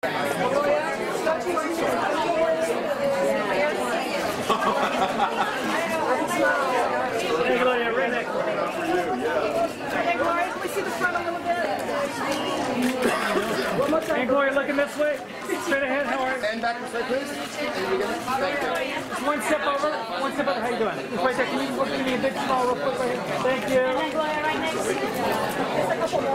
Hey Gloria, right next to you. Hey Gloria, can we see the front a little bit? Hey Gloria, looking this way. Straight ahead, how are you? And back this way, please. One step over, one step over. How you doing? Just right there. Can you look at me a big small real quick right here? Thank you. Hey Gloria, right next to you.